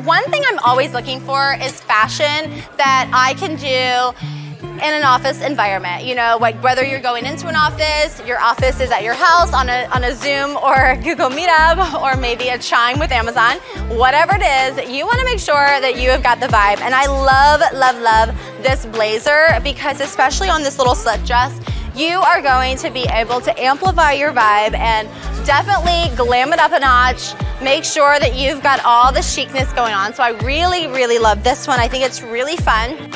One thing I'm always looking for is fashion that I can do in an office environment. You know, like whether you're going into an office, your office is at your house on a Zoom or a Google Meetup or maybe a Chime with Amazon, whatever it is, you want to make sure that you have got the vibe. And I love this blazer because especially on this little slit dress, you are going to be able to amplify your vibe and definitely glam it up a notch. Make sure that you've got all the chicness going on. So I really love this one. I think it's really fun.